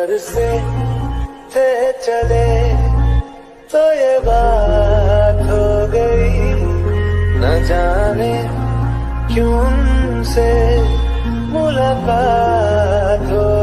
घर से थे चले तो ये बात हो गई, न जाने क्यों से मुलाकात हो